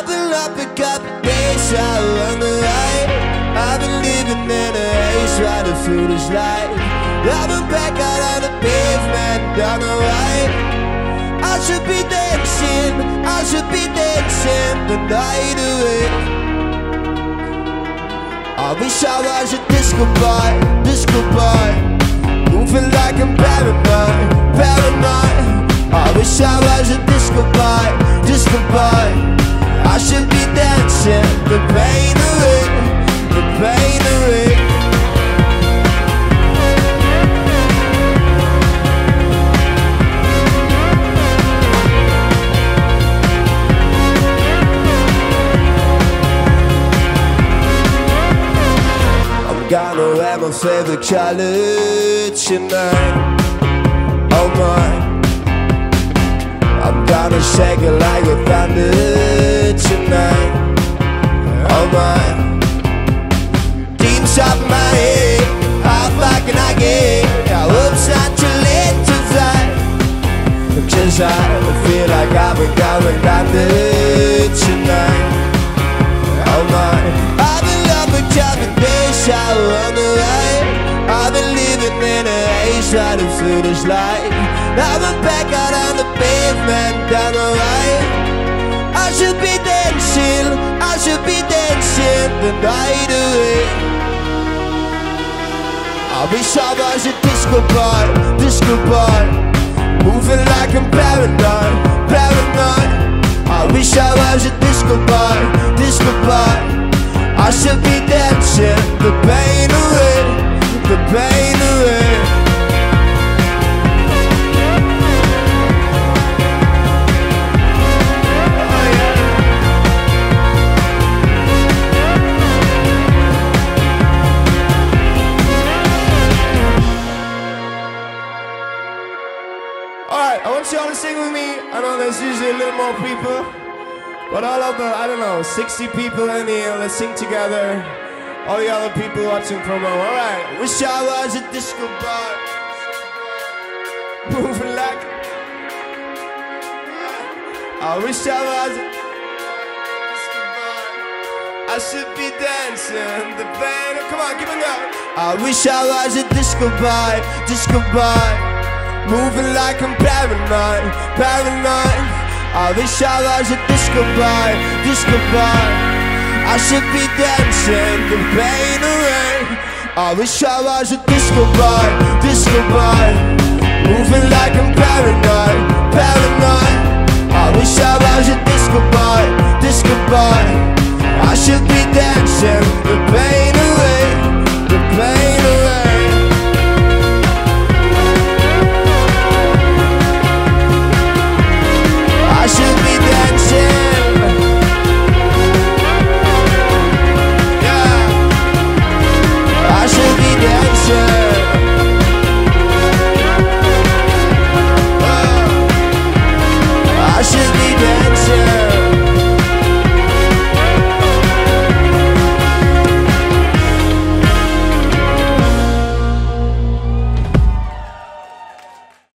I've been up a couple days out on the light. I've been living in a haze, trying to feel this light. I've been back out on the pavement, down the right. I should be dancing, I should be dancing the night away. I wish I was a disco boy, disco boy, moving like I'm paranoid, paranoid. I wish I was a disco boy, disco boy. I should be dancing the pain away, the pain away. I'm gonna wear my favorite color tonight, oh my. I'm gonna shake it like a thunder tonight, oh my. Dreams up my head, how far can I get? I hope it's not too late to fly. I'm just out, I feel like I've been going thunder tonight, oh my. I've been loving counting days out on the light. I've been living in a haze, trying to feel this light. I've been back out on the pavement, down the right. I should be dancing the night away. I wish I was a disco boy, moving like I'm paranoid, paranoid. I wish I was a disco boy, disco boy. I should be dancing the pain away, the pain away. Alright, I want y'all to sing with me. I know there's usually a little more people, but all of the, I don't know, 60 people in here, let's sing together. All the other people watching from home, alright. Wish I was a disco boy, moving like, I wish I was a disco boy. I should be dancing the band, oh, come on, give it up. I wish I was a disco boy, disco boy, moving like I'm paranoid, paranoid. I wish I was a disco boy, disco boy. I should be dancing the pain away. I wish I was a disco boy, disco boy.